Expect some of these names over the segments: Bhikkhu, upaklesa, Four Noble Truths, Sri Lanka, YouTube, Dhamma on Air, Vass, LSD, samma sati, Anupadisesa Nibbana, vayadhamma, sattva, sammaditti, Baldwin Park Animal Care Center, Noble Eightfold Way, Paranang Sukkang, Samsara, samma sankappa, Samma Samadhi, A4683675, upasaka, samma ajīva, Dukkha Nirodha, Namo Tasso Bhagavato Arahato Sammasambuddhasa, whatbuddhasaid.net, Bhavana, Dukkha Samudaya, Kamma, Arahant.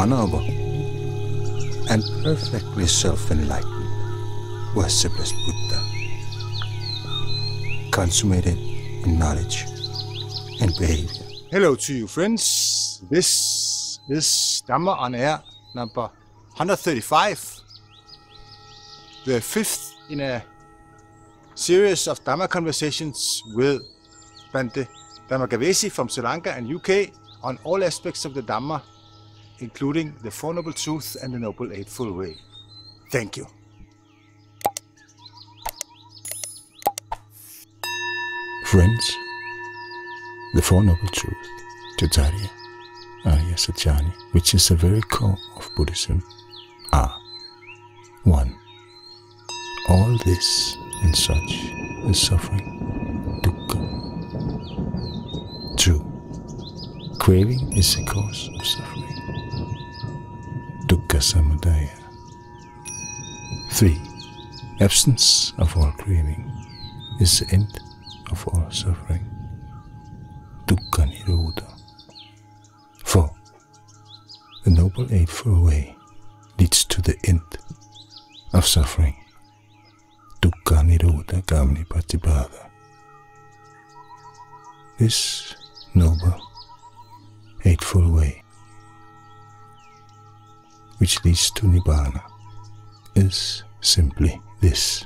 honorable, and perfectly self-enlightened, worshipless Buddha, consummated in knowledge and behavior. Hello to you, friends. This is Dhamma on Air number 135, the fifth in a series of Dhamma conversations with Bhante Dhammagavesi from Sri Lanka and UK on all aspects of the Dhamma, including the Four Noble Truths and the Noble Eightfold Way. Thank you. Friends, the Four Noble Truths, Jyotirya, Ariyasaccāni, which is the very core of Buddhism, are 1. All this and such is suffering, dukkha. 2. Craving is the cause of suffering, Dukkha Samudaya. 3. Absence of all craving is the end of all suffering, Dukkha Nirodha. 4. The Noble Eightfold Way leads to the end of suffering, Dukkha Nirodha Gamini Patipada. This Noble Eightfold Way, which leads to Nibbana, is simply this: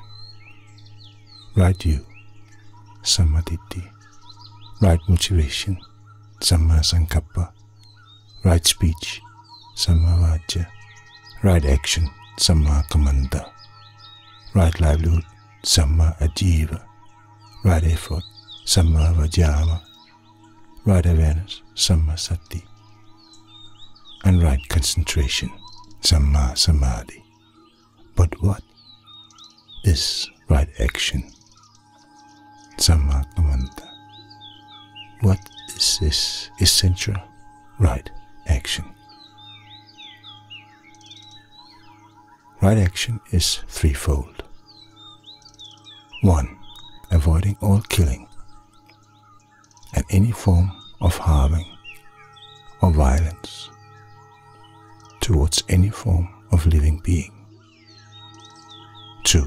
right view, sammaditti, right motivation, sammasankappa, right speech, sammavajja, right action, samma kammanta, right livelihood, samma ajīva, right effort, samma vayadhamma, right awareness, samma sati, and right concentration, samma samadhi. But what is right action, samma kammanta? What is this essential right action? Right action is threefold. 1. Avoiding all killing and any form of harming or violence towards any form of living being. 2.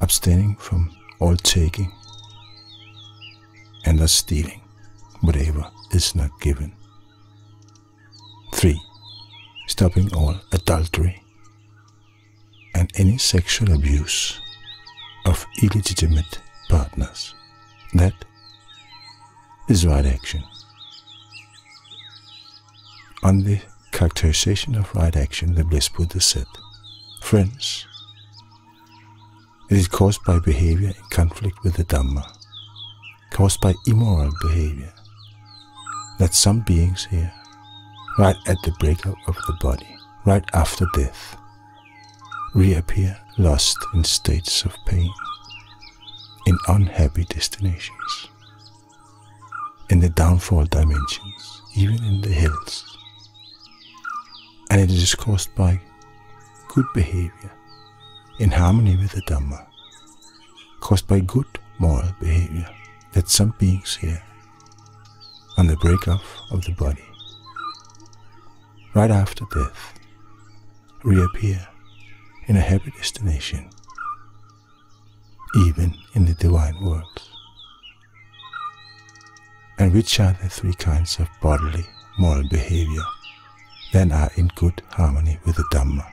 Abstaining from all taking and thus stealing whatever is not given. 3. Stopping all adultery and any sexual abuse of illegitimate partners. That is right action. On the characterization of right action, the Blessed Buddha said, "Friends, it is caused by behavior in conflict with the Dhamma, caused by immoral behavior, that some beings here, right at the breakup of the body, right after death, reappear lost in states of pain, in unhappy destinations, in the downfall dimensions, even in the hills. And it is caused by good behavior in harmony with the Dhamma, caused by good moral behavior that some beings here, on the break-off of the body, right after death, reappear in a happy destination, even in the divine world." And which are the three kinds of bodily moral behavior that are in good harmony with the Dhamma?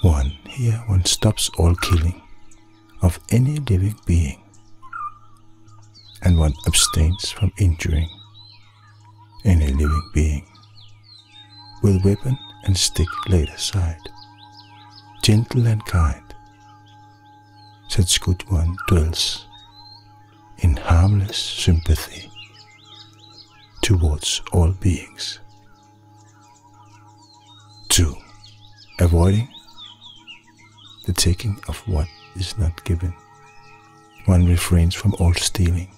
1. Here one stops all killing of any living being, and one abstains from injuring any living being with weapon and stick laid aside, gentle and kind. Such good one dwells in harmless sympathy towards all beings. 2. Avoiding the taking of what is not given. One refrains from all stealing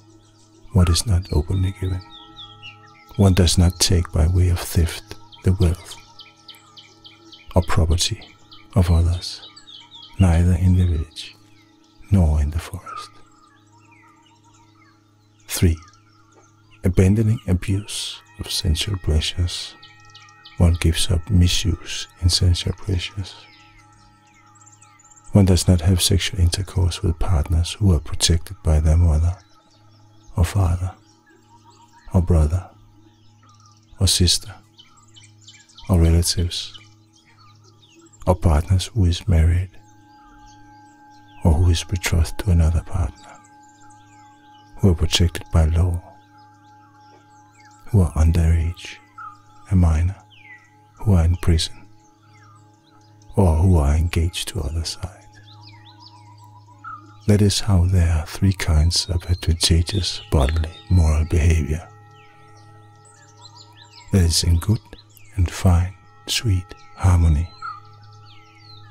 what is not openly given. One does not take by way of theft the wealth or property of others, neither in the village nor in the forest. 3. Abandoning abuse of sensual pleasures, one gives up misuse in sensual pleasures. One does not have sexual intercourse with partners who are protected by their mother, or father, or brother, or sister, or relatives, or partners who is married, or who is betrothed to another partner, who are protected by law, who are underage, a minor, who are in prison, or who are engaged to other side. That is how there are three kinds of advantageous bodily moral behavior. That is in good and fine, sweet harmony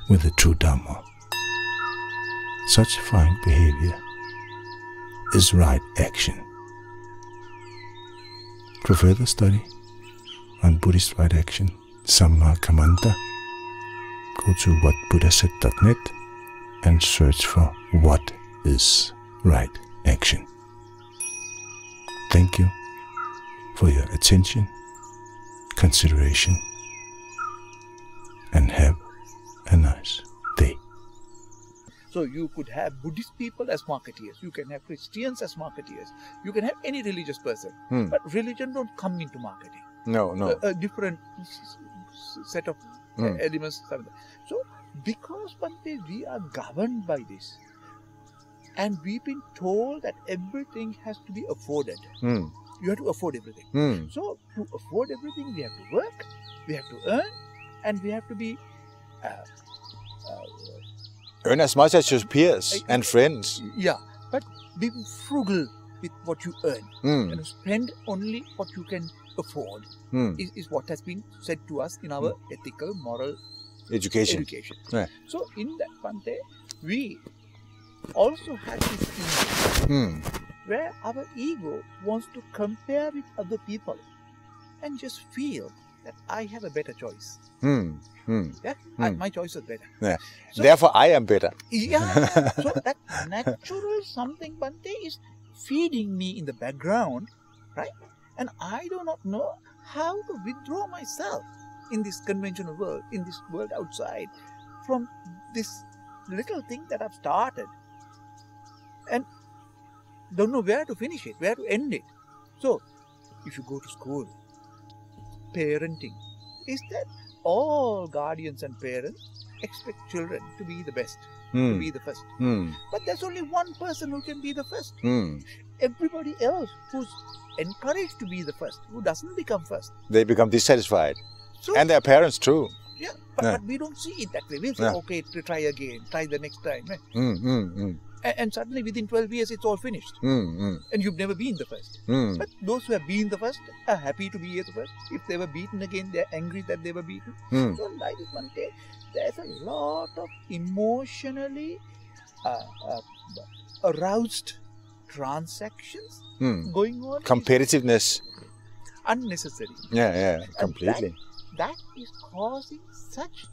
with the true Dhamma. Such fine behavior is right action. For further study on Buddhist right action, Samma Kammanta, go to whatbuddhasaid.net and search for what is right action. Thank you for your attention, consideration, and have a nice day. So you could have Buddhist people as marketeers, you can have Christians as marketeers, you can have any religious person, but religion don't come into marketing. No, no. A different set of elements. So, because Bhante, we are governed by this, and we've been told that everything has to be afforded. You have to afford everything. So, to afford everything, we have to work, we have to earn, and we have to be... earn as much as your peers and friends. Yeah, but be frugal with what you earn. And spend only what you can afford is what has been said to us in our ethical, moral education. Yeah. So in that Bhante, we also have this ego where our ego wants to compare with other people and just feel that I have a better choice. Yeah? My choice is better. Yeah. So, therefore I am better. Yeah. So that natural something Bhante is feeding me in the background, right? And I do not know how to withdraw myself in this conventional world, in this world outside, from this little thing that I've started and don't know where to finish it, where to end it. So, if you go to school, parenting is that all guardians and parents expect children to be the best, to be the first. But there's only one person who can be the first. Everybody else who's encouraged to be the first, who doesn't become first, they become dissatisfied. So, and their parents too. Yeah, but we don't see it that way. We'll say, okay, try again, try the next time. And suddenly within 12 years it's all finished. And you've never been the first. But those who have been the first are happy to be the first. If they were beaten again, they're angry that they were beaten. So like this one day, there's a lot of emotionally aroused transactions going on. Competitiveness. Unnecessary. Yeah, yeah, completely. That is causing such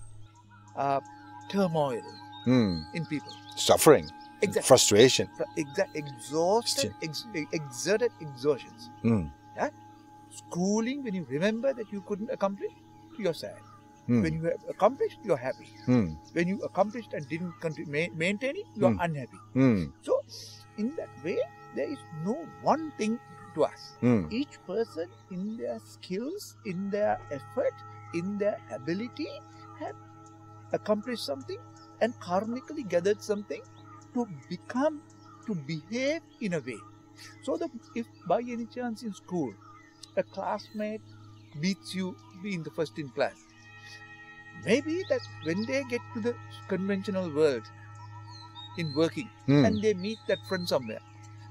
turmoil in people. Suffering. Exactly. Frustration. Exerted exertions. Yeah? Schooling, when you remember that you couldn't accomplish, you're sad. When you have accomplished, you're happy. When you accomplished and didn't maintain it, you're unhappy. So, in that way, there is no one thing to us. Each person in their skills, in their effort, in their ability have accomplished something and karmically gathered something to become, to behave in a way. So that if by any chance in school a classmate beats you being the first in class, maybe that when they get to the conventional world in working and they meet that friend somewhere,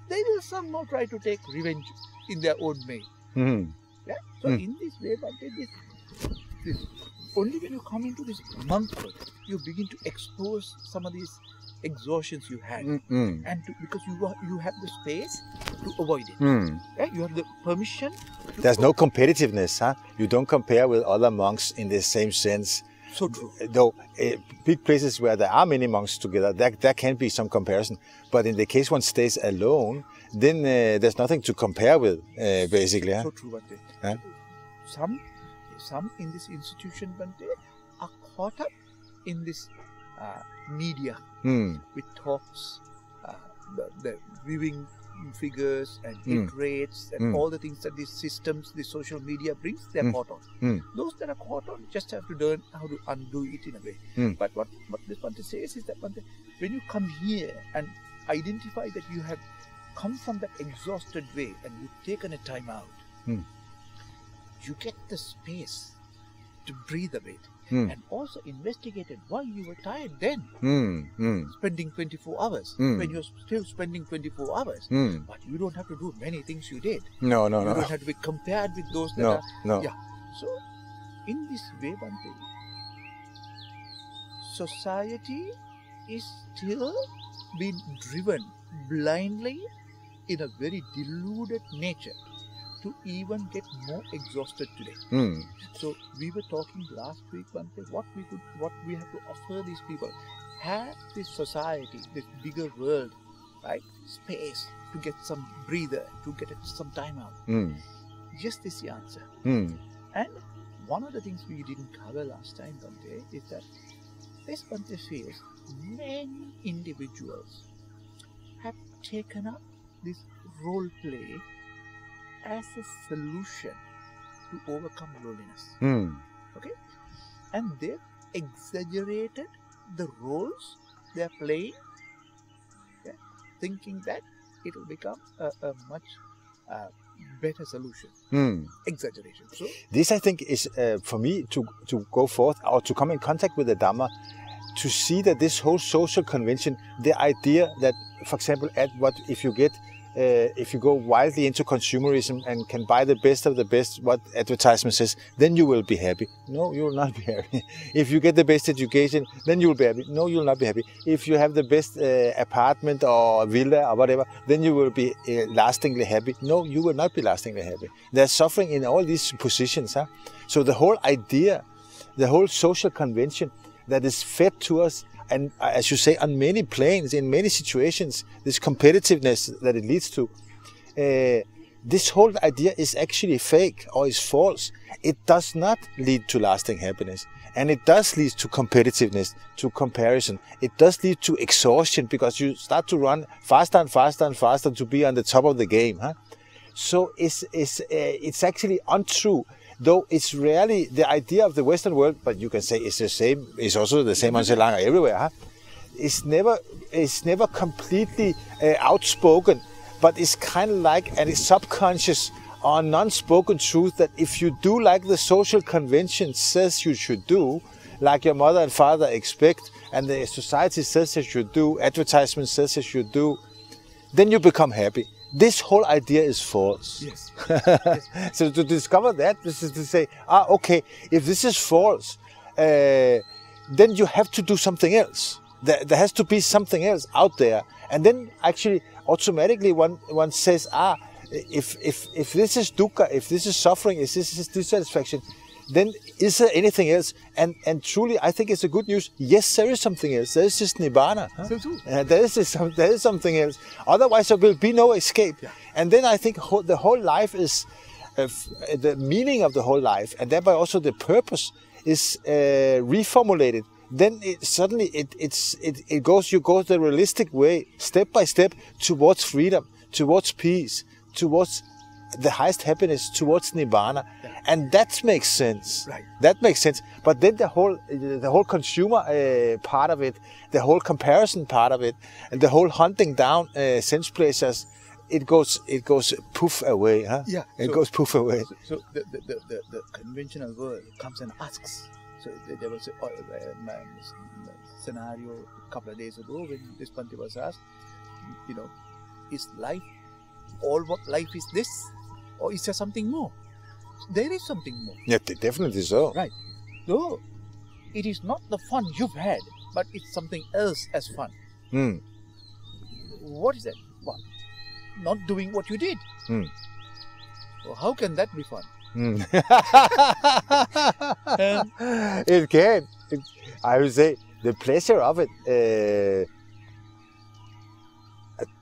they will somehow try to take revenge in their own way. Yeah? So in this way, this only when you come into this monkhood, you begin to expose some of these exhaustions you had, and because you have the space to avoid it. Right? You have the permission. There's no competitiveness, huh? You don't compare with other monks in the same sense. So true. Though big places where there are many monks together, there can be some comparison. But in the case one stays alone then there's nothing to compare with, basically. So true, Bhante. Huh? Some in this institution, Bhante, are caught up in this media with talks, the viewing figures and hit rates and all the things that these systems, the social media brings, they're caught on. Those that are caught on just have to learn how to undo it in a way. But what this Bhante says is that Bhante, when you come here and identify that you have come from that exhausted way and you've taken a time out, you get the space to breathe a bit and also investigated why you were tired then, spending 24 hours, when you're still spending 24 hours, but you don't have to do many things you did. No. You don't have to be compared with those that are... Yeah. So, in this way, Bhante, society is still being driven blindly in a very deluded nature to even get more exhausted today. So we were talking last week, Bhante, what we have to offer these people. Have this society, this bigger world, right, space to get some breather, to get some time out. Just is the answer. And one of the things we didn't cover last time, Bhante, is that this Bhante feels many individuals have taken up this role play as a solution to overcome loneliness. Okay? And they've exaggerated the roles they're playing, okay, thinking that it'll become a much better solution. Exaggeration. So, this I think is for me to go forth or to come in contact with the Dhamma, to see that this whole social convention, the idea that, for example, at what if you get if you go wildly into consumerism and can buy the best of the best, what advertisement says, then you will be happy. No, you will not be happy. If you get the best education, then you will be happy. No, you will not be happy. If you have the best apartment or villa or whatever, then you will be lastingly happy. No, you will not be lastingly happy. There's suffering in all these positions. Huh? So the whole idea, the whole social convention that is fed to us, and as you say, on many planes, in many situations, this competitiveness that it leads to, this whole idea is actually fake or is false. It does not lead to lasting happiness. And it does lead to competitiveness, to comparison. It does lead to exhaustion because you start to run faster and faster and faster to be on the top of the game. Huh? So it's actually untrue. Though it's rarely the idea of the Western world, but you can say it's the same. It's also the same on Sri Lanka everywhere. Huh? It's never completely outspoken, but it's kind of like a subconscious or non-spoken truth that if you do like the social convention says you should do, like your mother and father expect, and the society says you should do, advertisement says you should do, then you become happy. This whole idea is false. Yes. Yes. So to discover that, this is to say, okay, if this is false, then you have to do something else. There has to be something else out there. And then actually, automatically one says, if this is dukkha, if this is suffering, if this is dissatisfaction, then is there anything else? And truly, I think it's a good news. Yes, there is something else. There is this nibbana. Huh? So true. There is something else. Otherwise, there will be no escape. Yeah. And then I think the whole life is, the meaning of the whole life, and thereby also the purpose is reformulated. Then suddenly it goes. You go the realistic way, step by step, towards freedom, towards peace, towards the highest happiness, towards nibbana. Yeah. And that makes sense. Right. That makes sense. But then the whole consumer part of it, the whole comparison part of it, and the whole hunting down sense pleasures, it goes poof away. Huh? Yeah. It goes poof away. So the conventional world comes and asks. So there was a scenario a couple of days ago when this Bhante was asked, you know, is life all what life is this? Or is there something more? There is something more. Yeah, definitely so. Right. So, it is not the fun you've had, but it's something else as fun. What is that? Well, not doing what you did. Well, how can that be fun? It can. I would say the pleasure of it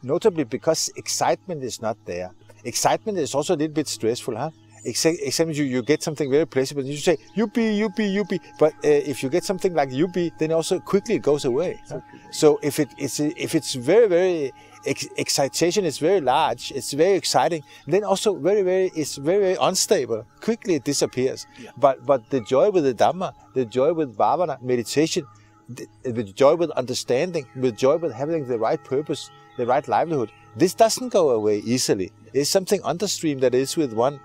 notably because excitement is not there. Excitement is also a little bit stressful, huh? Except you get something very pleasurable, and you say, "Yuppie, yuppie, yuppie." But if you get something like yuppie, then also quickly it goes away. Huh? So if it's very, very excitation is very large, it's very exciting. Then also it's very, very unstable. Quickly it disappears. Yeah. But the joy with the Dhamma, the joy with Bhavana, meditation, the joy with understanding, the joy with having the right purpose, the right livelihood. This doesn't go away easily. It's something understream that is with one.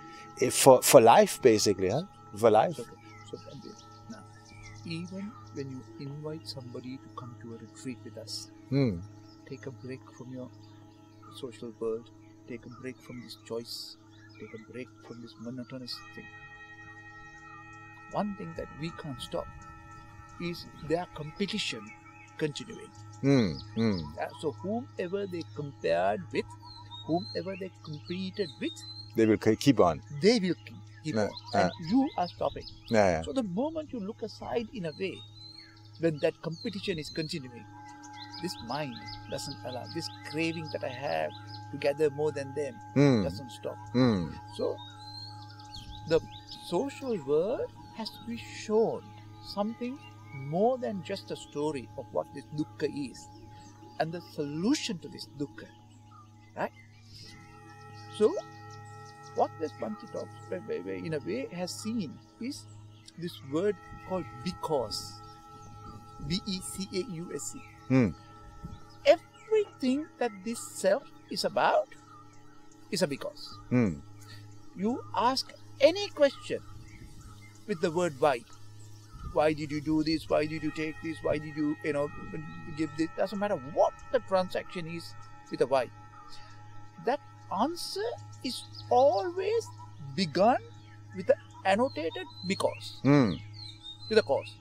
For life, basically, huh? For life. Now, even when you invite somebody to come to a retreat with us, take a break from your social world, take a break from this choice, take a break from this monotonous thing. One thing that we can't stop is their competition continuing. Yeah, so whomever they compared with, whomever they competed with, they will keep on. They will keep on. And you are stopping. So the moment you look aside in a way, when that competition is continuing, this mind doesn't allow, this craving that I have to gather more than them doesn't stop. So the social world has to be shown something more than just a story of what this dukkha is and the solution to this dukkha. Right? So what this Bhante Dhammagavesi in a way has seen is this word called because. B-E-C-A-U-S-E. Everything that this self is about is a because. You ask any question with the word why. Why did you do this? Why did you take this? Why did you, give this? Doesn't matter what the transaction is with a why. That answer is always begun with an annotated because, with a cause,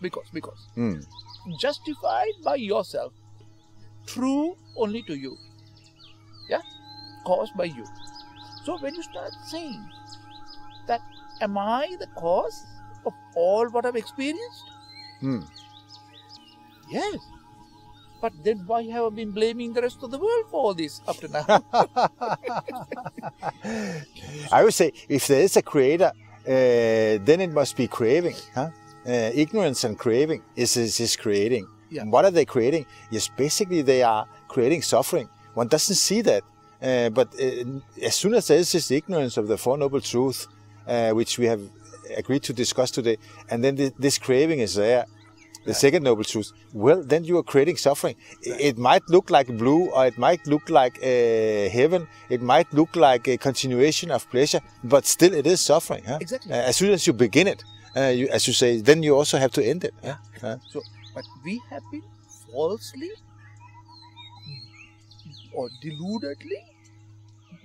because, justified by yourself, true only to you, yeah, caused by you. So when you start saying that, am I the cause of all what I've experienced? Yes. But then why have I been blaming the rest of the world for all this up to now? I would say if there is a creator, then it must be craving. Huh? Ignorance and craving is creating. Yeah. And what are they creating? Yes, basically they are creating suffering. One doesn't see that. But as soon as there is this ignorance of the Four Noble Truths, which we have agreed to discuss today, and then this craving is there, the second noble truth, well, then you are creating suffering. It might look like blue, or it might look like heaven, it might look like a continuation of pleasure, but still it is suffering. Huh? Exactly. As soon as you begin it, as you say, then you also have to end it. Yeah. So, but we have been falsely or deludedly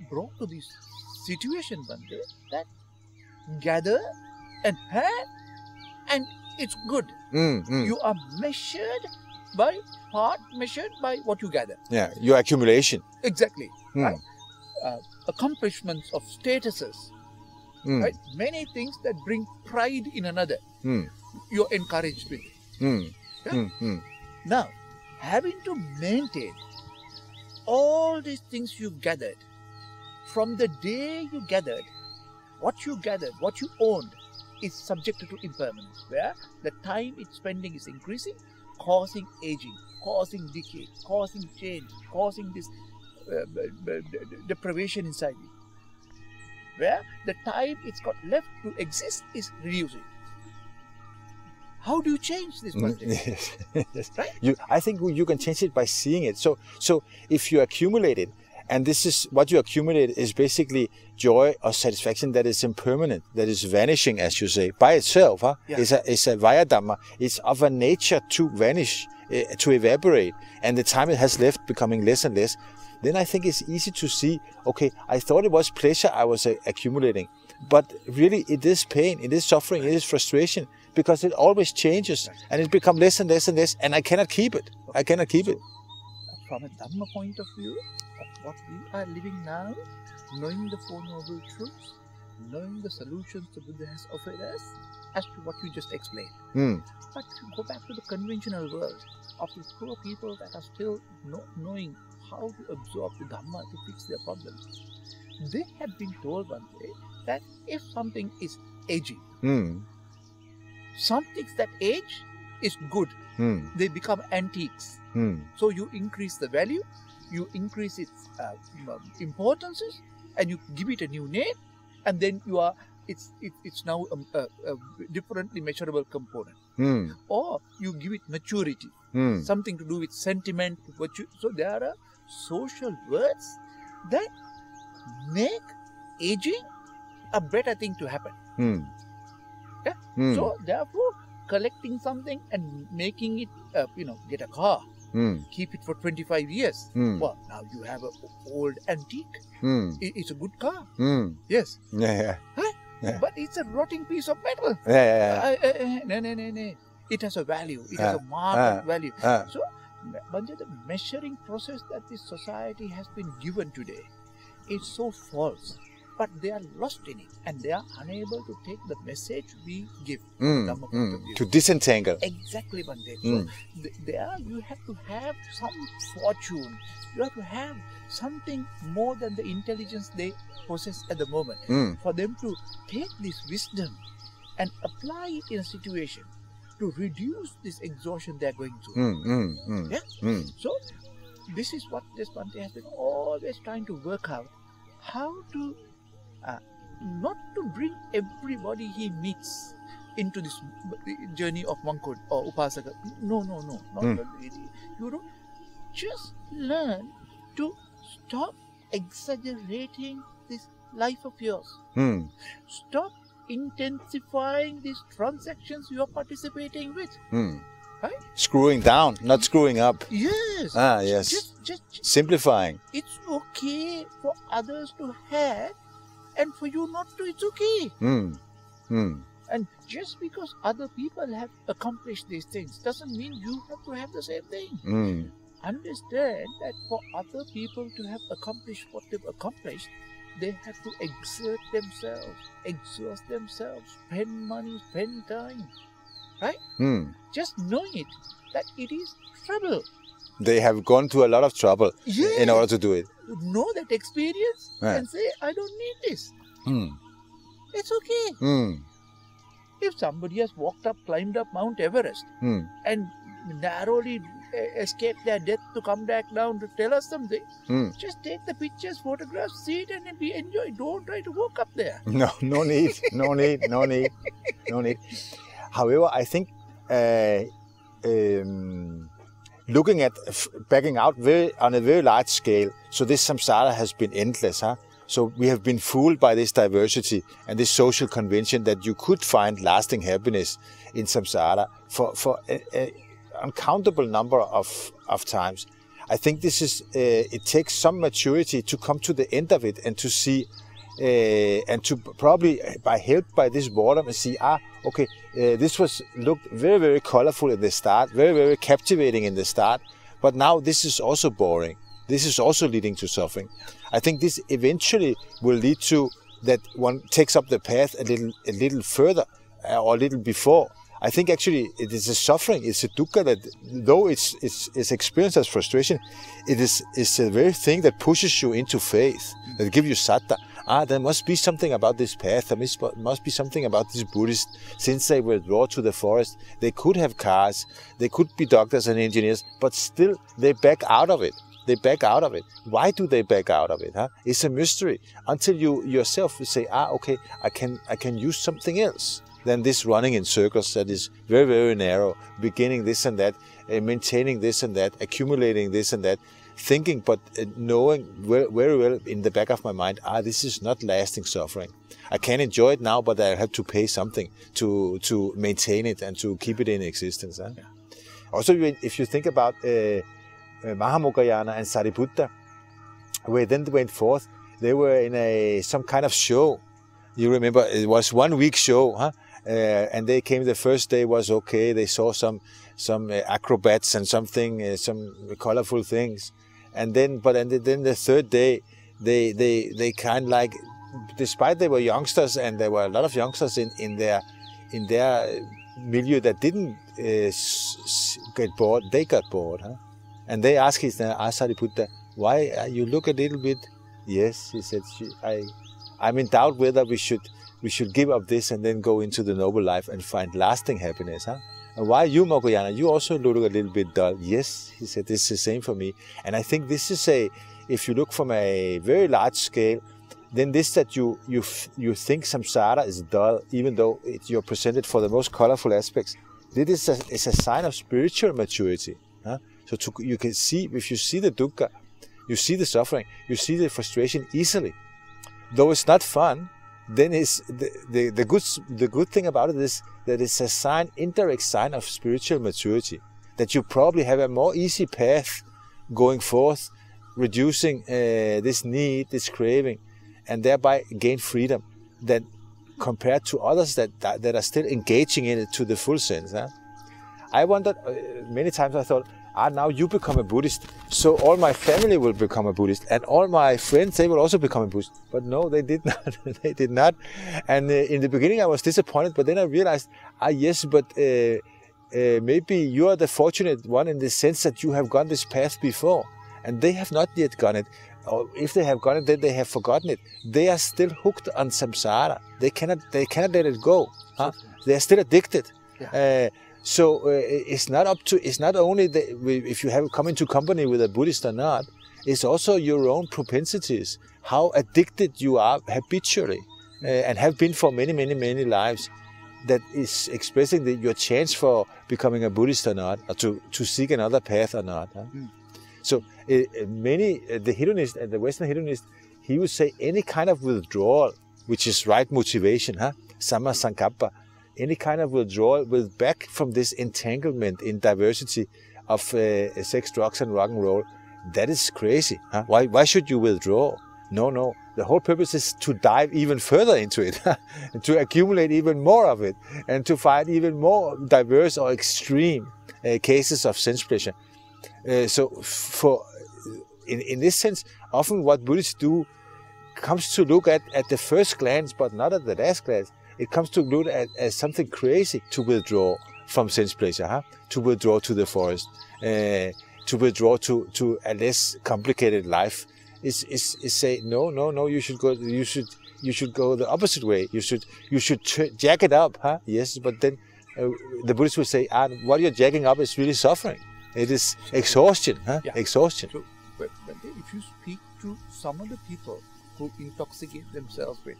brought to this situation one day that gather and have and it's good. You are measured by heart, measured by what you gather. Yeah, your accumulation. Exactly. Right? Accomplishments of statuses. Right? Many things that bring pride in another. You're encouraged with. Yeah? Now, having to maintain all these things you gathered, from the day you gathered, what you gathered, what you owned, is subjected to impermanence, where the time it's spending is increasing, causing aging, causing decay, causing change, causing this deprivation inside you. Where the time it's got left to exist is reducing. How do you change this one day? Right? I think you can change it by seeing it. So if you accumulate it, and this is what you accumulate is basically joy or satisfaction that is impermanent, that is vanishing, as you say, by itself. Huh? Yeah. It's a vayadhamma. It's of a nature to vanish, to evaporate, and the time it has left becoming less and less. Then I think it's easy to see, okay, I thought it was pleasure I was accumulating, but really it is pain, it is suffering, it is frustration, because it always changes, and it becomes less and less and less, and I cannot keep it. I cannot keep it. From a Dhamma point of view, of what we are living now, knowing the Four Noble Truths, knowing the solutions the Buddha has offered us, as to what you just explained. But to go back to the conventional world of the poor people that are still not knowing how to absorb the Dhamma to fix their problems. They had been told one day that if something is aging, some things that age is good. They become antiques. So you increase the value, you increase its importances, and you give it a new name, and then you are it's now a differently measurable component. Or you give it maturity, something to do with sentiment, virtue. So there are social words that make aging a better thing to happen. Yeah? So therefore, collecting something and making it, you know, get a car, keep it for 25 years. Well, now you have an old antique. It's a good car. Yes. Yeah. Huh? Yeah. But it's a rotting piece of metal. No. It has a value. It has a market value. So, Bhante, the measuring process that this society has been given today is so false. But they are lost in it, and they are unable to take the message we give. To disentangle. Exactly, Bhante. So there you have to have some fortune. You have to have something more than the intelligence they possess at the moment. For them to take this wisdom and apply it in a situation to reduce this exhaustion they are going through. So this is what this Bhante has been always trying to work out, how to not to bring everybody he meets into this journey of monkhood or upasaka. You know, just learn to stop exaggerating this life of yours. Stop intensifying these transactions you are participating with. Right? Screwing down, not screwing up. Yes. Just simplifying. It's okay for others to have, and for you not to, it's okay. And just because other people have accomplished these things doesn't mean you have to have the same thing. Understand that for other people to have accomplished what they've accomplished, they have to exert themselves, exhaust themselves, spend money, spend time. Right? Just knowing it, that it is trouble. They have gone through a lot of trouble in order to do it. Know that experience and say, I don't need this. It's okay. If somebody has walked up, climbed up Mount Everest and narrowly escaped their death to come back down to tell us something, just take the pictures, photographs, see it, and be enjoy. Don't try to walk up there. No need. However, I think looking at backing out on a very large scale, so this samsara has been endless. So we have been fooled by this diversity and this social convention that you could find lasting happiness in samsara for an uncountable number of times. I think this is it takes some maturity to come to the end of it and to see and to probably by helped by this boredom and see, okay, this was looked very, very colorful in the start, very, very captivating in the start, but now this is also boring. This is also leading to suffering. I think this eventually will lead to that one takes up the path a little further or a little before. I think actually it is a suffering, it's a dukkha that, though it's experienced as frustration, it's the very thing that pushes you into faith, that gives you sattva. There must be something about this path, there must be something about these Buddhists. Since they were drawn to the forest, they could have cars, they could be doctors and engineers, but still they back out of it. Why do they back out of it? It's a mystery, until you yourself will say, okay, I can use something else than this running in circles that is very, very narrow, beginning this and that, maintaining this and that, accumulating this and that, thinking but knowing very well in the back of my mind, this is not lasting suffering. I can enjoy it now, but I have to pay something to maintain it and to keep it in existence. Also, if you think about Mahāmoggallāna and Sariputta, where then they went forth, they were in some kind of show. You remember, it was 1 week show, and they came. The first day was okay. They saw some acrobats and something, some colorful things, and then the third day, they kind of like, despite they were youngsters, and there were a lot of youngsters in their milieu that didn't get bored. They got bored, and they asked Sariputta, Why? You look a little bit. Yes, he said, I'm in doubt whether we should give up this and then go into the noble life and find lasting happiness. Huh? And why you, Mahāmoggallāna? You also look a little bit dull. Yes, he said, this is the same for me. And I think this is if you look from a very large scale, then this that you think samsara is dull, even though you're presented for the most colorful aspects, this is a sign of spiritual maturity. Huh? So you can see, if you see the dukkha, you see the suffering, you see the frustration easily. Though it's not fun, then it's the good thing about it is that it's a sign, indirect sign of spiritual maturity, that you probably have a more easy path going forth, reducing this need, this craving, and thereby gain freedom, than compared to others that are still engaging in it to the full sense. Huh? I wondered, many times I thought, now you become a Buddhist, so all my family will become a Buddhist, and all my friends, they will also become a Buddhist. But no, they did not. They did not. And in the beginning I was disappointed, but then I realized, yes, but maybe you are the fortunate one in the sense that you have gone this path before, and they have not yet gone it. Or if they have gone it, then they have forgotten it. They are still hooked on samsara. They cannot let it go. Huh? They are still addicted. Yeah. So it's not only if you have come into company with a Buddhist or not, it's also your own propensities, how addicted you are habitually and have been for many, many, many lives, that is expressing your chance for becoming a Buddhist or not, or to seek another path or not. Huh? Mm. So the hedonist, the Western hedonist, he would say any kind of withdrawal, which is right motivation, huh? Samma sankappa. Any kind of withdrawal back from this entanglement in diversity of sex, drugs, and rock and roll, that is crazy. Huh? Why should you withdraw? No. The whole purpose is to dive even further into it, and to accumulate even more of it, and to find even more diverse or extreme cases of sense pleasure. So in this sense, often what Buddhists do comes to look at the first glance, but not at the last glance. It comes to look at as something crazy to withdraw from sense pleasure, huh? To withdraw to the forest, to withdraw to a less complicated life. Is say no. You should go the opposite way. You should jack it up, huh? Yes, but then the Buddhists will say, what you're jacking up is really suffering. It is exhaustion, huh? Yeah. Exhaustion. So, but if you speak to some of the people who intoxicate themselves with.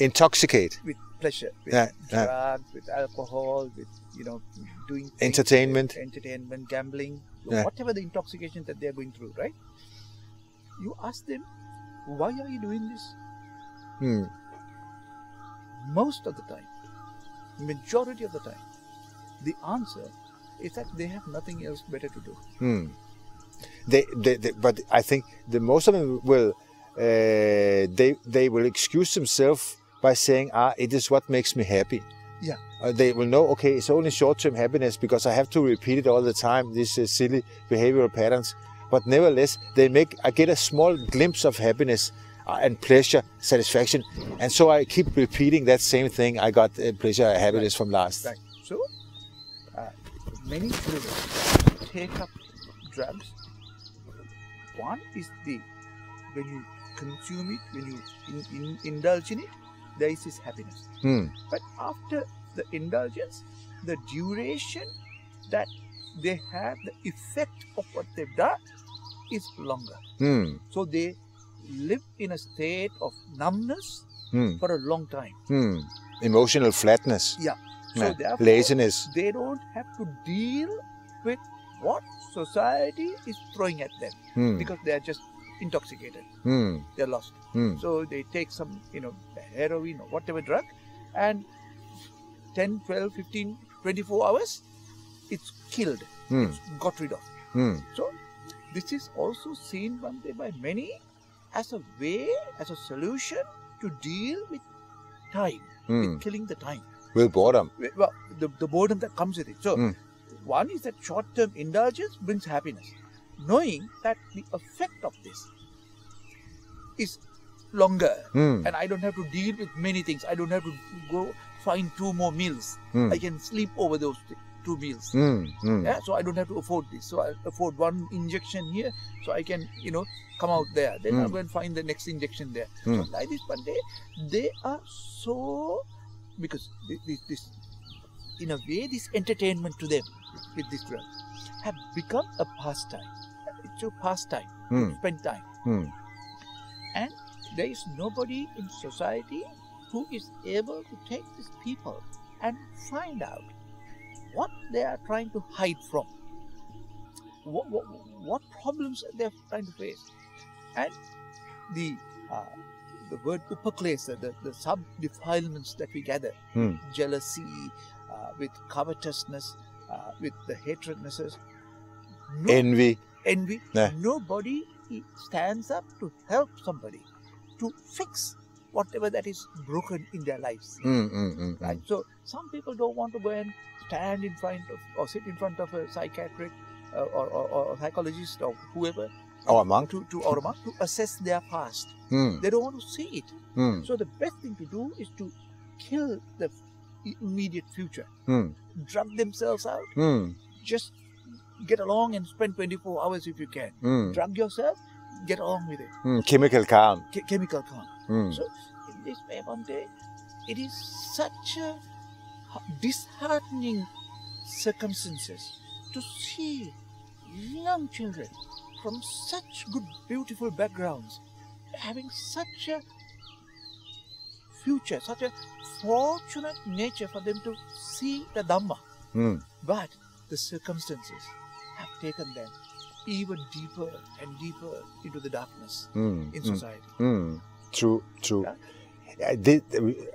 Intoxicate. With pleasure, with drugs, with alcohol, with, doing things, entertainment, gambling, whatever the intoxication that they're going through, right? You ask them, why are you doing this? Hmm. Most of the time, majority of the time, the answer is that they have nothing else better to do. Hmm. But I think the most of them will, they will excuse themselves by saying, it is what makes me happy. Yeah. They will know, okay, it's only short-term happiness because I have to repeat it all the time, these silly behavioral patterns. But nevertheless, I get a small glimpse of happiness and pleasure, satisfaction. And so I keep repeating that same thing. I got pleasure and happiness from last. Right. So, many children take up drugs. One is when you consume it, when you indulge in it, there is this happiness. Mm. But after the indulgence, the duration that they have, the effect of what they've done is longer. Mm. So they live in a state of numbness for a long time. Mm. Emotional flatness. Yeah. So therefore, laziness. They don't have to deal with what society is throwing at them because they are just intoxicated. Mm. They're lost. Mm. So they take some, heroin or whatever drug, and 10, 12, 15, 24 hours, it's killed. Mm. It's got rid of. Mm. So this is also seen one day by many as a way, as a solution to deal with time, with killing the time. With boredom. Well, the boredom that comes with it. So one is that short-term indulgence brings happiness, knowing that the effect of this is longer and I don't have to deal with many things. I don't have to go find two more meals. I can sleep over those two meals. Yeah? So I don't have to afford this. So I afford one injection here, so I can, you know, come out there. Then I'll go and find the next injection there. So like this, but they are so, because this in a way, this entertainment to them with this drug have become a pastime. It's a pastime, spend time. And there is nobody in society who is able to take these people and find out what they are trying to hide from, what problems they are trying to face. And the word upaklesa, the sub-defilements that we gather, jealousy, with covetousness, with the hatrednesses, envy. Nah. Nobody stands up to help somebody to fix whatever that is broken in their lives. Right? So some people don't want to go and stand in front of or sit in front of a psychiatric or psychologist or whoever, or a monk, to assess their past. They don't want to see it. So the best thing to do is to kill the immediate future, drug themselves out, just get along and spend 24 hours if you can. Drug yourself, get along with it. Chemical calm. Chemical calm. So in this way, Bhante, it is such a disheartening circumstances to see young children from such good, beautiful backgrounds having such a future, such a fortunate nature for them to see the Dhamma. But the circumstances have taken them even deeper and deeper into the darkness in society. True. Yeah?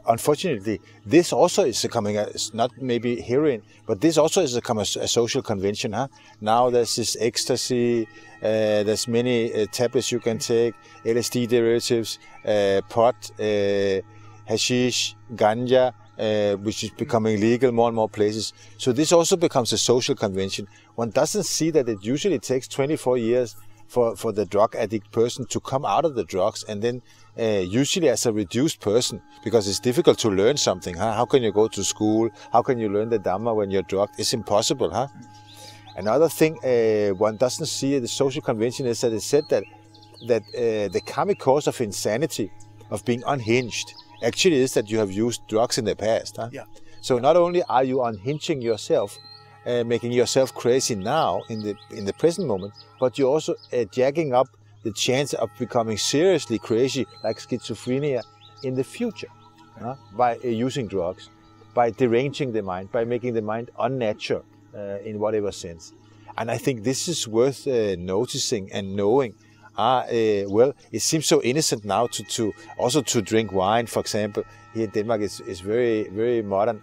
Unfortunately, this also is becoming, it's not maybe heroin, but this also has become a social convention. Now there's this ecstasy, there's many tablets you can take, LSD derivatives, pot, hashish, ganja, which is becoming legal more and more places. So this also becomes a social convention. One doesn't see that it usually takes 24 years for the drug addict person to come out of the drugs, and then usually as a reduced person, because it's difficult to learn something. How can you go to school? How can you learn the Dhamma when you're drugged? It's impossible. Another thing one doesn't see at the social convention is that it said that the karmic cause of insanity, of being unhinged, actually is that you have used drugs in the past. So not only are you unhinging yourself, making yourself crazy now in the present moment, but you're also jacking up the chance of becoming seriously crazy, like schizophrenia, in the future, by using drugs, by deranging the mind, by making the mind unnatural in whatever sense. And I think this is worth noticing and knowing. Well, it seems so innocent now to drink wine, for example. Here in Denmark, it's very, very modern.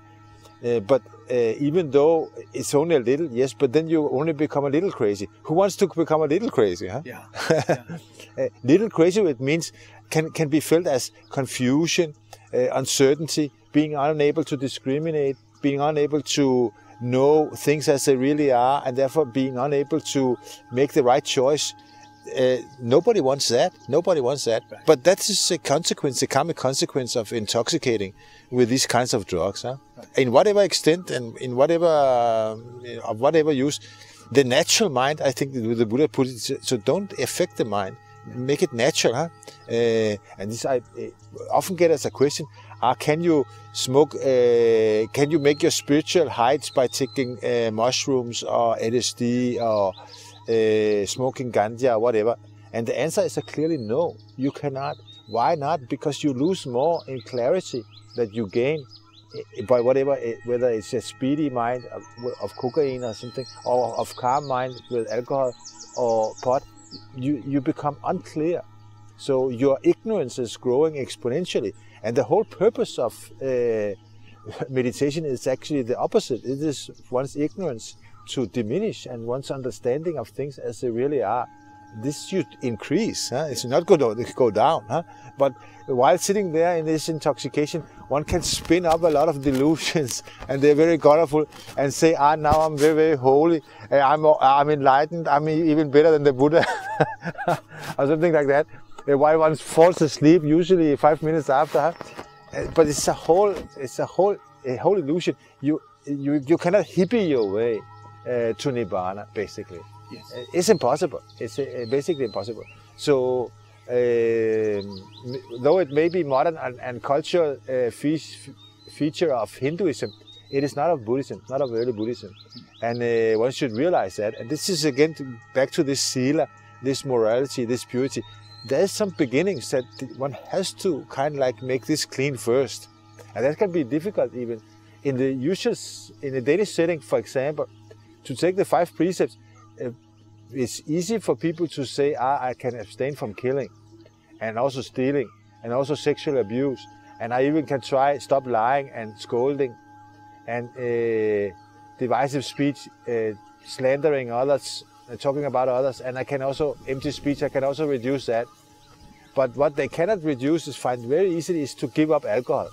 Even though it's only a little, yes, but then you only become a little crazy. Who wants to become a little crazy? Little crazy, it means can be felt as confusion, uncertainty, being unable to discriminate, being unable to know things as they really are, and therefore being unable to make the right choice. Nobody wants that. Right. But that is a consequence, a karmic consequence of intoxicating with these kinds of drugs. In whatever extent and in whatever of whatever use, the natural mind. I think the Buddha put it so: don't affect the mind. Make it natural. And this I often get as a question: can you smoke? Can you make your spiritual heights by taking mushrooms or LSD or smoking ganja or whatever? And the answer is clearly no, you cannot. Why not? Because you lose more in clarity that you gain by whatever, whether it's a speedy mind of cocaine or something, or of calm mind with alcohol or pot. You become unclear. So your ignorance is growing exponentially. And the whole purpose of meditation is actually the opposite. It is one's ignorance to diminish and one's understanding of things as they really are. This should increase. It's not going to go down. But while sitting there in this intoxication, one can spin up a lot of delusions, and they're very colorful, and say, now I'm very, very holy, I'm enlightened, I'm even better than the Buddha, or something like that. While one falls asleep, usually 5 minutes after. But it's a whole illusion. You you cannot hippie your way to Nibbana, basically. Yes. It's impossible. It's basically impossible. So, though it may be modern and cultural feature of Hinduism, it is not of Buddhism, not of early Buddhism. And one should realize that. And this is again back to this sila, this morality, this purity. There's some beginnings that one has to kind of like make this clean first. And that can be difficult even. In the Danish setting, for example, to take the 5 precepts, it's easy for people to say, I can abstain from killing, and also stealing, and also sexual abuse, and I even can try stop lying and scolding, and divisive speech, slandering others, talking about others, and I can also, empty speech, I can also reduce that. But what they cannot reduce is find very easily is to give up alcohol.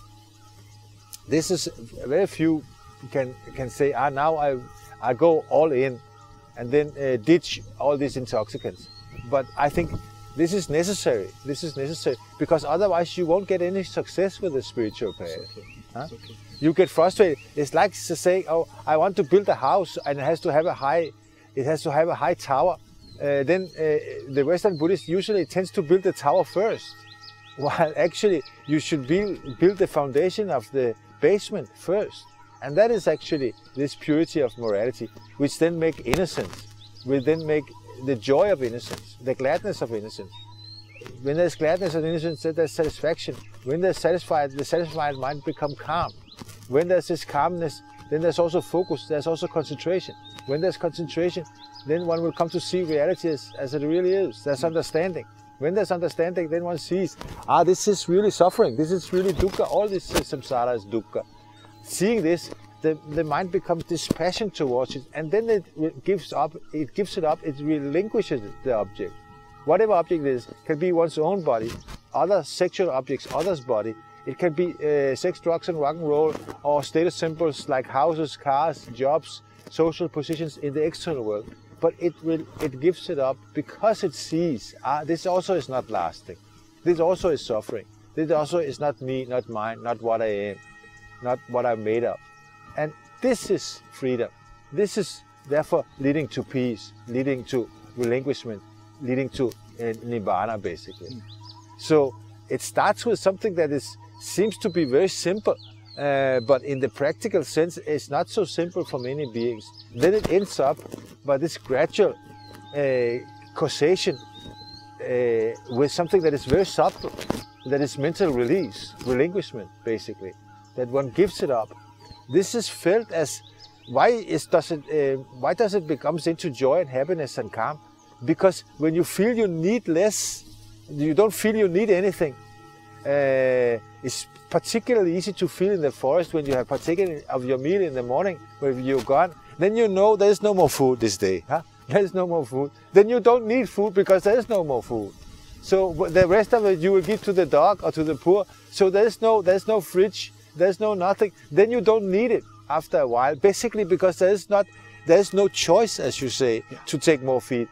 This is, very few can say, now I go all in, and then ditch all these intoxicants. But I think this is necessary. This is necessary, because otherwise you won't get any success with the spiritual path. Okay. Huh? Okay. You get frustrated. It's like to say, I want to build a house, and it has to have a high tower. Then the Western Buddhist usually tends to build the tower first, while actually you should build the foundation of the basement first. And that is actually this purity of morality, which then make innocence, will then make the joy of innocence, the gladness of innocence. When there's gladness and innocence, there's satisfaction. When there's satisfied, the satisfied mind become calm. When there's this calmness, then there's also focus, there's also concentration. When there's concentration, then one will come to see reality as it really is. There's understanding. When there's understanding, then one sees, this is really suffering, this is really dukkha, all this samsara is dukkha. Seeing this, the mind becomes dispassionate towards it, and then it gives it up, it relinquishes the object. Whatever object it is, can be one's own body, other sexual objects, others' body. It can be sex, drugs and rock and roll, or status symbols like houses, cars, jobs, social positions in the external world. But it gives it up because it sees, this also is not lasting, this also is suffering, this also is not me, not mine, not what I am, not what I'm made of. And this is freedom. This is therefore leading to peace, leading to relinquishment, leading to Nibbana, basically. So it starts with something that seems to be very simple, but in the practical sense it's not so simple for many beings. Then it ends up by this gradual causation with something that is very subtle, that is mental release, relinquishment, basically. That one gives it up. This is felt as, why does it become into joy and happiness and calm? Because when you feel you need less, you don't feel you need anything. It's particularly easy to feel in the forest when you have partaken of your meal in the morning, when you're gone. Then you know there is no more food this day. Huh? There is no more food. Then you don't need food because there is no more food. So the rest of it you will give to the dog or to the poor. So there is no fridge. There's no nothing, then you don't need it after a while, basically because there is no choice, as you say, to take more food.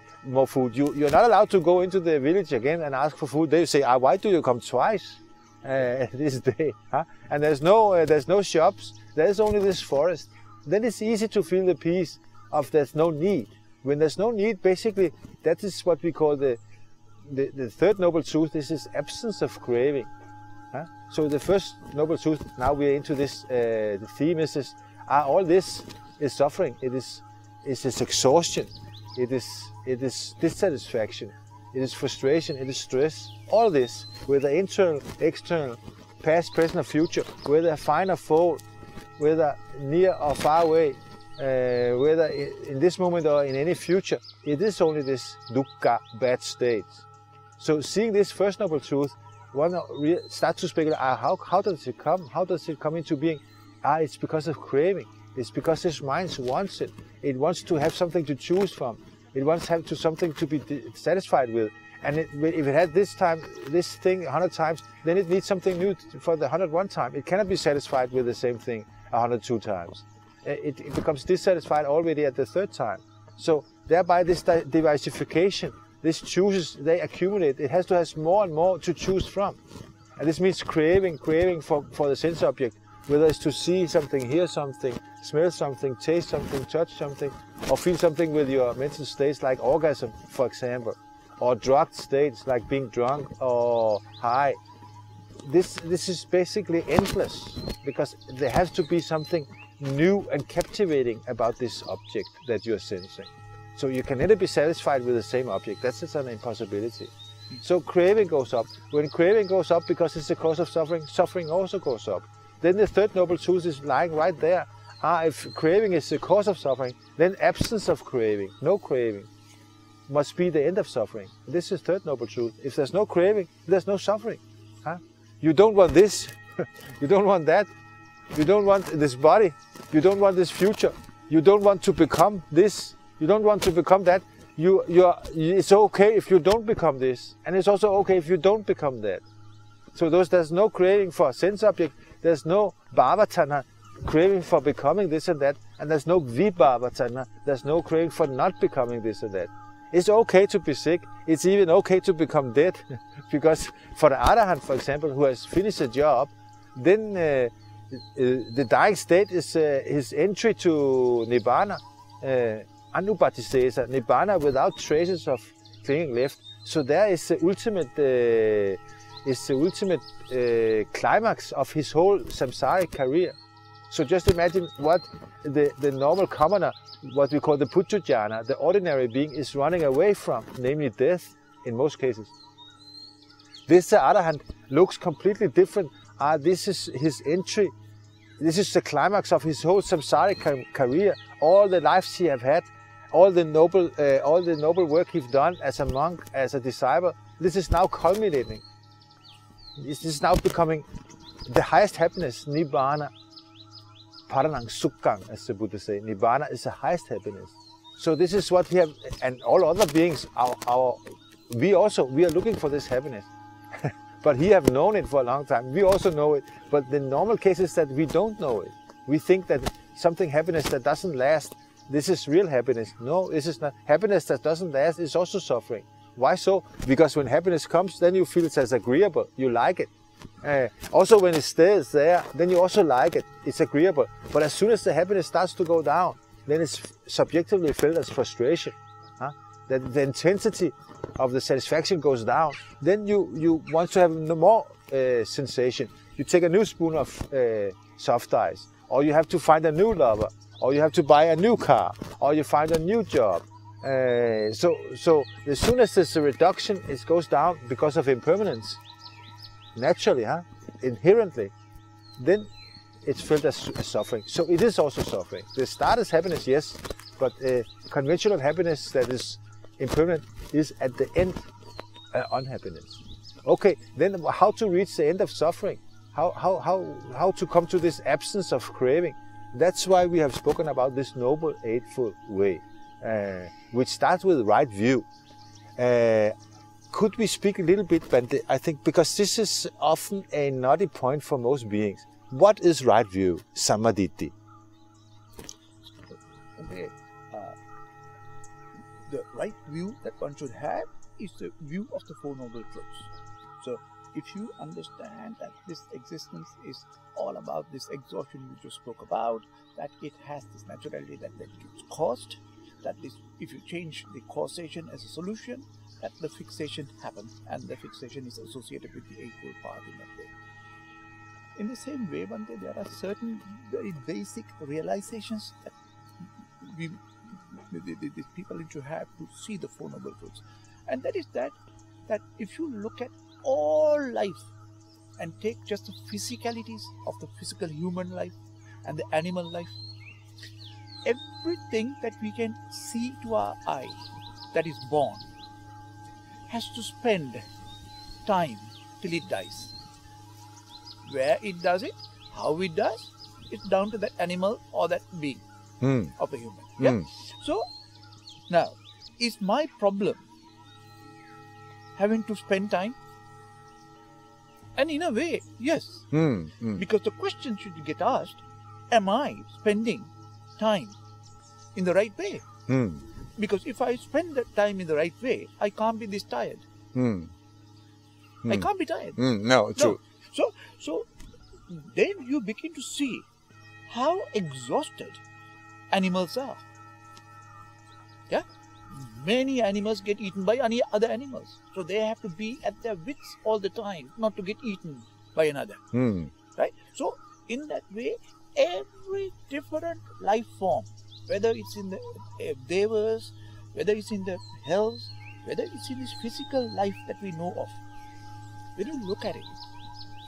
You're not allowed to go into the village again and ask for food. They say, why do you come twice this day? Huh? And there's no shops, there's only this forest. Then it's easy to feel the peace of there's no need. When there's no need, basically, that is what we call the third noble truth. This is absence of craving. Huh? So the first noble truth, now we are into this, the theme is this, all this is suffering, it is exhaustion, it is dissatisfaction, it is frustration, it is stress, all this, whether internal, external, past, present or future, whether fine or foul, whether near or far away, whether in this moment or in any future, it is only this dukkha, bad state. So seeing this first noble truth, one starts to speculate, how does it come? How does it come into being? It's because of craving. It's because this mind wants it. It wants to have something to choose from. It wants to have something to be satisfied with. And if it had this thing 100 times, then it needs something new for the 101 time. It cannot be satisfied with the same thing 102 times. It becomes dissatisfied already at the 3rd time. So thereby this divisification, this chooses, they accumulate. It has to have more and more to choose from. And this means craving for the sense object, whether it's to see something, hear something, smell something, taste something, touch something, or feel something with your mental states like orgasm, for example, or drugged states like being drunk or high. This is basically endless, because there has to be something new and captivating about this object that you're sensing. So you can never be satisfied with the same object. That's just an impossibility. So craving goes up. When craving goes up because it's the cause of suffering, suffering also goes up. Then the third noble truth is lying right there. If craving is the cause of suffering, then absence of craving, no craving, must be the end of suffering. This is third noble truth. If there's no craving, there's no suffering. You don't want this, you don't want that, you don't want this body, you don't want this future, you don't want to become this, you don't want to become that. It's okay if you don't become this, and it's also okay if you don't become that. So there's no craving for a sense object, there's no bhava-tana, craving for becoming this and that, and there's no vibhava-tana, there's no craving for not becoming this and that. It's okay to be sick, it's even okay to become dead, because for the Arahant, for example, who has finished a job, then the dying state is his entry to Nibbana, Anupadisesa Nibbana, without traces of clinging left. So there is the ultimate climax of his whole samsaric career. So just imagine what the normal commoner, what we call the putujjana, the ordinary being, is running away from, namely death in most cases. This, the Arahant, looks completely different. This is his entry. This is the climax of his whole samsaric career. All the lives he have had, all the noble work he've done as a monk, as a disciple. This is now culminating. This is now becoming the highest happiness, nibbana. Paranang Sukkang, as the Buddha say, Nibbana is the highest happiness. So this is what we have, and all other beings, we are looking for this happiness. But he have known it for a long time. We also know it, but the normal case is that we don't know it. We think that something happiness that doesn't last, this is real happiness. No, this is not. Happiness that doesn't last is also suffering. Why so? Because when happiness comes, then you feel it's as agreeable, you like it. Also when it stays there, then you also like it, it's agreeable. But as soon as the happiness starts to go down, then it's subjectively felt as frustration. That the intensity of the satisfaction goes down, then you want to have no more sensation. You take a new spoon of soft ice, or you have to find a new lover, or you have to buy a new car, or you find a new job. So as soon as there's a reduction, it goes down because of impermanence. Naturally, inherently, then it's felt as suffering. So it is also suffering. The start is happiness, yes, but conventional happiness that is impermanent is at the end unhappiness. Okay, then how to reach the end of suffering? How to come to this absence of craving? That's why we have spoken about this Noble Eightfold Way, which starts with right view. Could we speak a little bit, Bhante, I think, because this is often a knotty point for most beings. What is right view, samadhi? The right view that one should have is the view of the Four Noble Truths. So if you understand that this existence is all about this exhaustion which you spoke about, that it has this naturality that it gets caused, that this, if you change the causation as a solution, that the fixation happens, and the fixation is associated with the eightfold path in that way. In the same way, Bhante, there are certain very basic realizations that the people need to have to see the Four Noble Truths. And that is that if you look at all life and take just the physicalities of the physical human life and the animal life, everything that we can see to our eye that is born has to spend time till it dies. Where it does it, how it does, it's down to that animal or that being of a human. Yeah? So now, is my problem having to spend time? And in a way, yes. Because the question should get asked, am I spending time in the right way? Because if I spend that time in the right way, I can't be this tired. I can't be tired. No, true. So then you begin to see how exhausted animals are. Yeah? Many animals get eaten by any other animals. So they have to be at their wits all the time, not to get eaten by another. Mm. Right? So in that way, every different life form, whether it's in the devas, whether it's in the hells, whether it's in this physical life that we know of, when you look at it,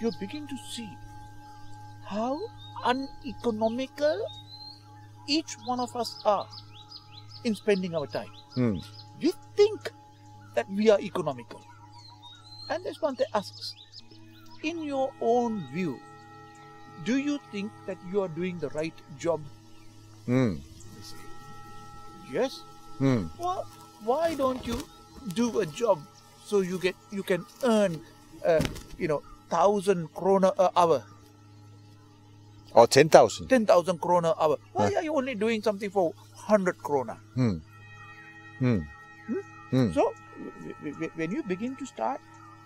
you begin to see how uneconomical each one of us are in spending our time. Mm. We think that we are economical. And that's one that asks, in your own view, do you think that you are doing the right job? Mm. Yes. Mm. Well, why don't you do a job so you can earn 1,000 krona an hour? Or 10,000? 10,000 krona an hour. Why are you only doing something for 100 krona? Mm. Mm. Hmm? Mm. So, when you begin to start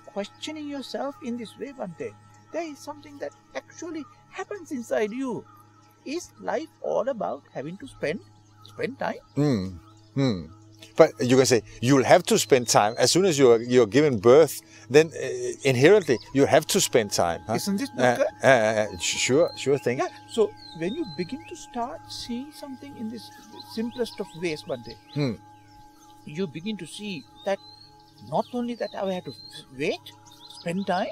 questioning yourself in this way, Bhante, there is something that actually happens inside you. Is life all about having to spend time? Mm. Mm. But you can say, you'll have to spend time. As soon as you're given birth, then inherently, you have to spend time. Huh? Isn't it dukkha? Sure thing. Yeah. So, when you begin to start seeing something in this simplest of ways, Bhante, mm. you begin to see that not only that I have to wait, spend time,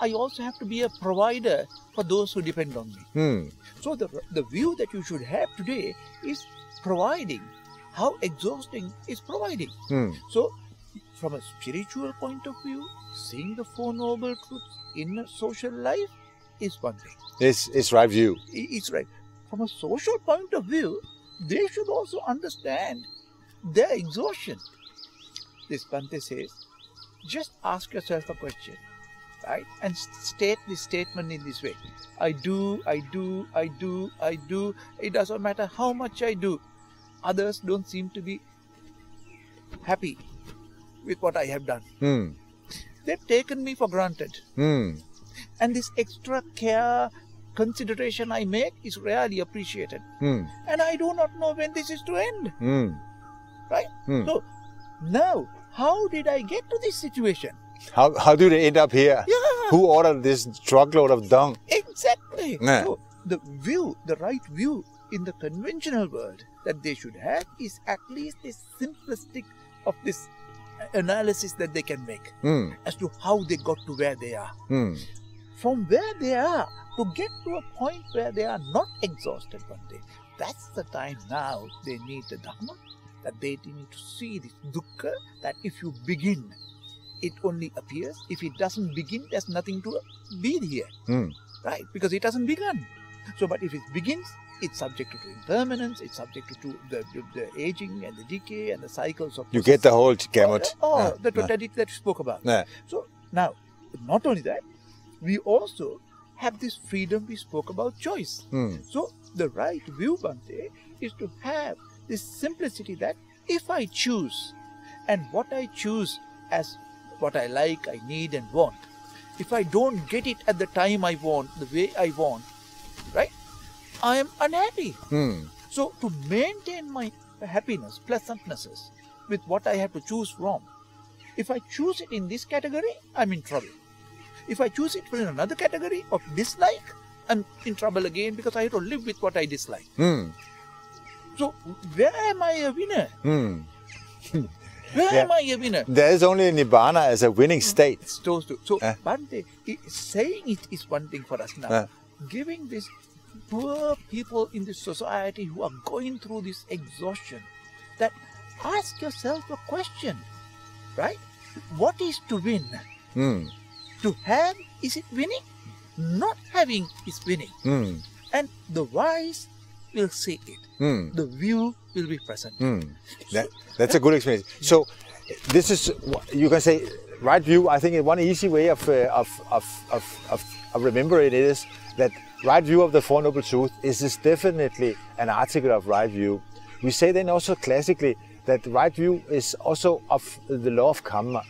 I also have to be a provider for those who depend on me. Mm. So the view that you should have today is providing. How exhausting is providing? Mm. So from a spiritual point of view, seeing the Four Noble Truths in a social life is one thing. It's right view. It's right. From a social point of view, they should also understand their exhaustion. This Bhante says, just ask yourself a question, right? And state this statement in this way. I do. It doesn't matter how much I do. Others don't seem to be happy with what I have done. Mm. They've taken me for granted. Mm. And this extra care, consideration I make is rarely appreciated. Mm. And I do not know when this is to end. Mm. Right? Mm. So, now, how did I get to this situation? How do they end up here? Yeah. Who ordered this truckload of dung? Exactly. Yeah. So the right view in the conventional world that they should have is at least the simplistic of this analysis that they can make mm. as to how they got to where they are. Mm. From where they are to get to a point where they are not exhausted one day. That's the time now they need the Dhamma. That they need to see this dukkha, that if you begin, it only appears. If it doesn't begin, there's nothing to be here. Mm. Right? Because it hasn't begun. So, but if it begins, it's subject to impermanence, it's subject to the aging and the decay and the cycles of... You get the whole gamut. The totality that you spoke about. Yeah. So, now, not only that, we also have this freedom we spoke about choice. Mm. So, the right view, Bhante, is to have this simplicity that if I choose, and what I choose as what I like, I need and want, if I don't get it at the time I want, the way I want, right, I am unhappy. Hmm. So to maintain my happiness, pleasantnesses with what I have to choose from, if I choose it in this category, I'm in trouble. If I choose it in another category of dislike, I'm in trouble again because I have to live with what I dislike. Hmm. So, where am I a winner? Mm. Where am I a winner? There is only Nibbana as a winning state. So, Bhante, saying it is one thing for us now. Giving these poor people in this society who are going through this exhaustion, that ask yourself a question, right? What is to win? Mm. To have, is it winning? Not having is winning. Mm. And the wise will see it. Mm. The view will be present. Mm. That's a good explanation. So, this is, you can say, right view. I think one easy way of remembering it is that right view of the Four Noble Truths is definitely an article of right view. We say then also classically that right view is also of the law of Kamma.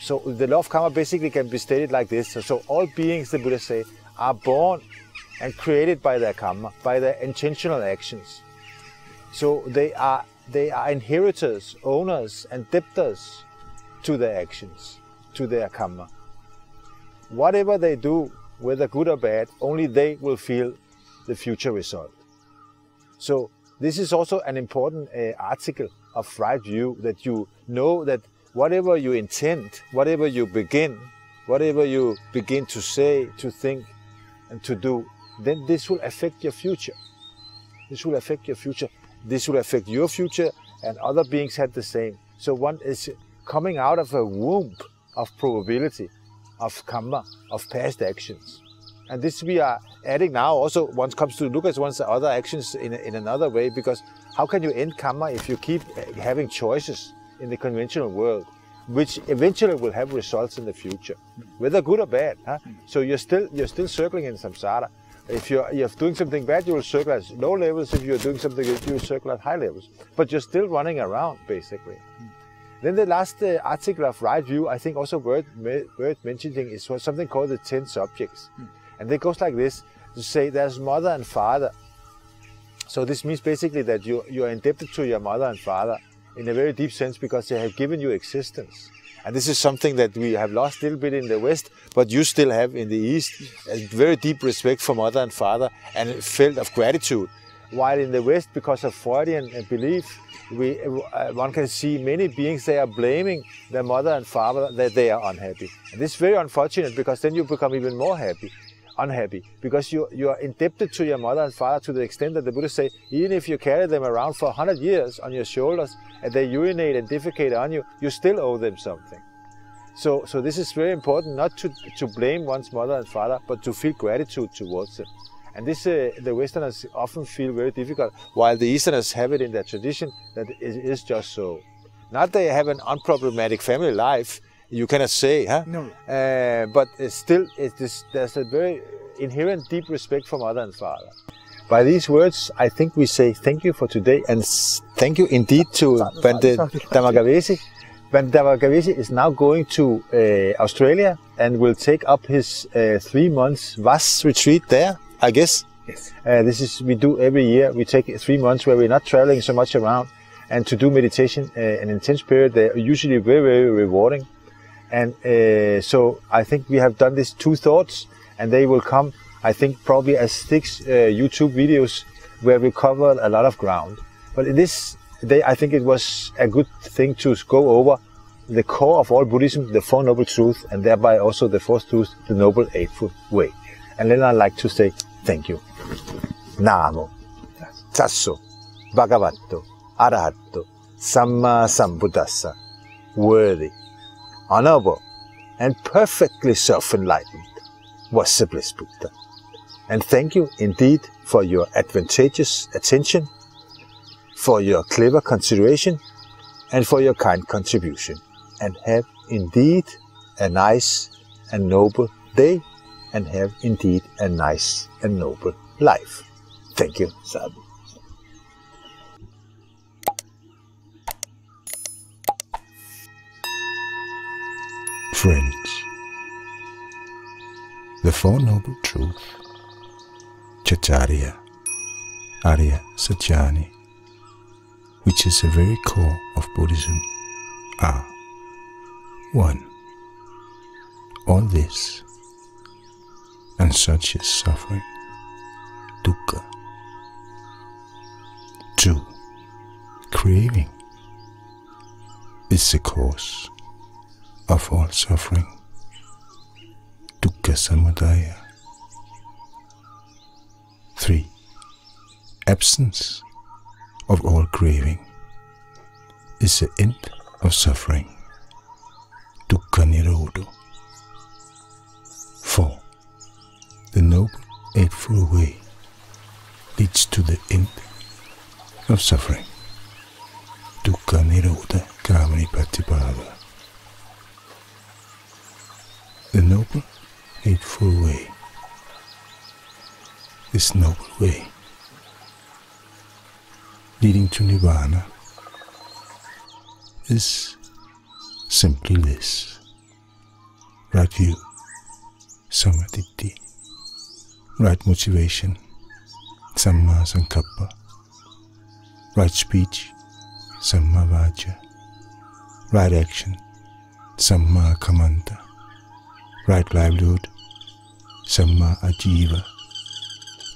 So, the law of Kamma basically can be stated like this. So all beings, the Buddha say, are born and created by their kamma, by their intentional actions. So they are inheritors, owners and debtors to their actions, to their kamma. Whatever they do, whether good or bad, only they will feel the future result. So this is also an important article of right view, that you know that whatever you intend, whatever you begin to say, to think and to do, then this will affect your future. This will affect your future. This will affect your future, and other beings had the same. So one is coming out of a womb of probability, of karma, of past actions. And this we are adding now also, once comes to look at one's other actions in another way, because how can you end karma if you keep having choices in the conventional world, which eventually will have results in the future, whether good or bad, huh? So you're still circling in samsara. If you're doing something bad, you will circle at low levels. If you're doing something good, you will circle at high levels. But you're still running around, basically. Then the last article of right view, I think also worth mentioning, is something called the 10 subjects. And it goes like this, to say there's mother and father. So this means basically that you are indebted to your mother and father in a very deep sense, because they have given you existence. And this is something that we have lost a little bit in the West, but you still have in the East a very deep respect for mother and father and felt of gratitude. While in the West, because of Freudian belief, one can see many beings, they are blaming their mother and father that they are unhappy. And this is very unfortunate, because then you become even more unhappy, because you are indebted to your mother and father to the extent that the Buddha say, even if you carry them around for 100 years on your shoulders and they urinate and defecate on you, you still owe them something. So this is very important, not to blame one's mother and father, but to feel gratitude towards them. And this the Westerners often feel very difficult, while the Easterners have it in their tradition that it is just so. Not they have an unproblematic family life, you cannot say, huh? No. But still, there's a very inherent deep respect for mother and father. By these words, I think we say thank you for today, and thank you indeed to Bhante Dhammagavesi. Bhante Dhammagavesi is now going to Australia and will take up his 3-month Vass retreat there, I guess. Yes. This is we do every year. We take 3 months where we're not traveling so much around, and to do meditation, an intense period. They're usually very, very rewarding. And so I think we have done these 2 thoughts, and they will come, I think, probably as 6 YouTube videos where we cover a lot of ground. But in this day, I think it was a good thing to go over the core of all Buddhism, the Four Noble Truths, and thereby also the Fourth Truth, the Noble Eightfold Way. And then I'd like to say thank you. Namo Tasso Bhagavato Arahato Sammasambuddhasa. Worthy, honorable and perfectly self-enlightened was the Blessed Buddha. And thank you indeed for your advantageous attention, for your clever consideration, and for your kind contribution. And have indeed a nice and noble day, and have indeed a nice and noble life. Thank you, Sadhu. Friends, the Four Noble Truths, Chaitanya, Ariyasaccāni, which is the very core of Buddhism, are 1. All this, and such is suffering, dukkha. 2. Craving is the cause of all suffering, Dukkha Samudaya. 3. Absence of all craving is the end of suffering, Dukkha Nirodha. 4. The Noble Eightfold Way leads to the end of suffering, Dukkha Nirodha Gamini Patipada. The Noble Eightfold Way, this noble way, leading to Nibbana, is simply this: right view, samadhi, right motivation, samma sankappa, right speech, samma vācā, right action, samma kammanta, right livelihood, samma ajīva,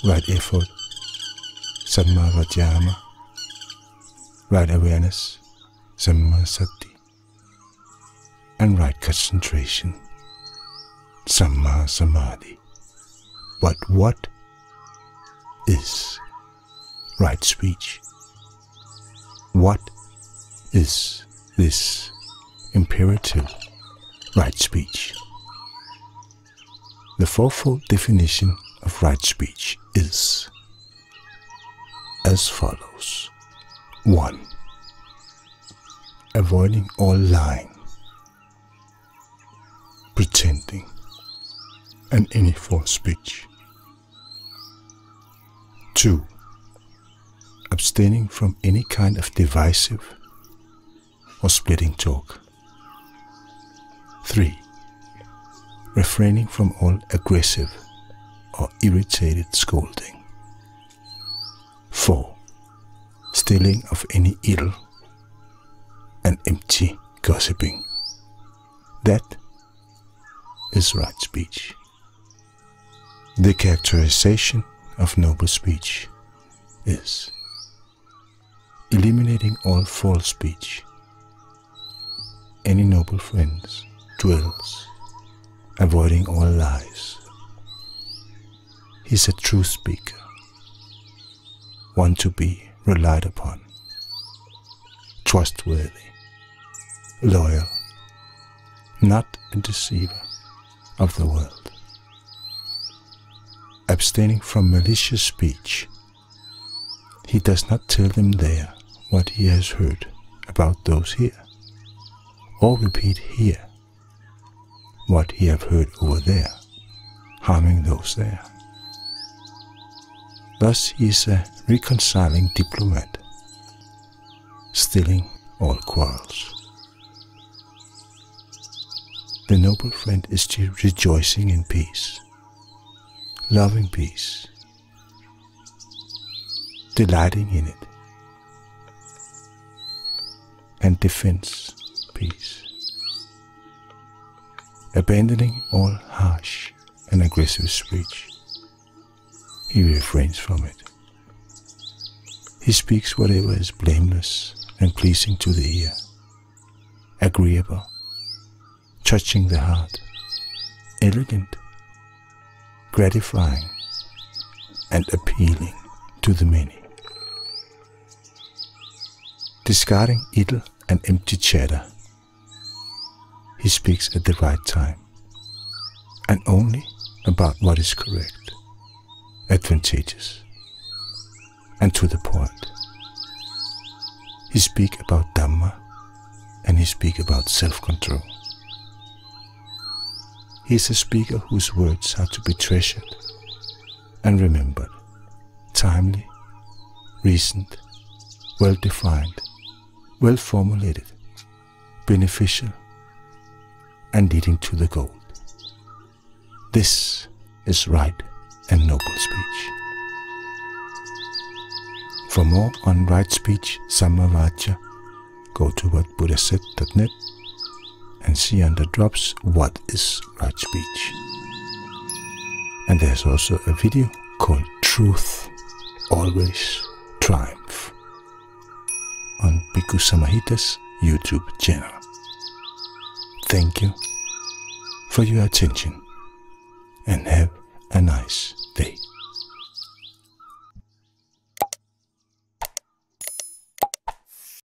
right effort, samma vayadhamma, right awareness, samma sati, and right concentration, samma samadhi. But what is right speech? What is this imperative right speech? The fourfold definition of right speech is as follows. 1. Avoiding all lying, pretending, and any false speech. 2. Abstaining from any kind of divisive or splitting talk. 3. Refraining from all aggressive or irritated scolding. 4. Stilling of any ill and empty gossiping. That is right speech. The characterization of noble speech is eliminating all false speech. Any noble friends, dwells, avoiding all lies. He is a true speaker, one to be relied upon, trustworthy, loyal, not a deceiver of the world. Abstaining from malicious speech, he does not tell them there what he has heard about those here, or repeat here what he have heard over there, harming those there. Thus he is a reconciling diplomat, stilling all quarrels. The noble friend is rejoicing in peace, loving peace, delighting in it, and defends peace, abandoning all harsh and aggressive speech. He refrains from it. He speaks whatever is blameless and pleasing to the ear, agreeable, touching the heart, elegant, gratifying, and appealing to the many. Discarding idle and empty chatter, he speaks at the right time, and only about what is correct, advantageous, and to the point. He speaks about Dhamma, and he speaks about self-control. He is a speaker whose words are to be treasured and remembered, timely, recent, well-defined, well-formulated, beneficial, and leading to the goal. This is right and noble speech. For more on right speech, Samma Vācā, go to whatbuddhasaid.net and see under drops what is right speech. And there's also a video called Truth Always Triumph on Bhikkhu Samahita's YouTube channel. Thank you for your attention and have a nice day.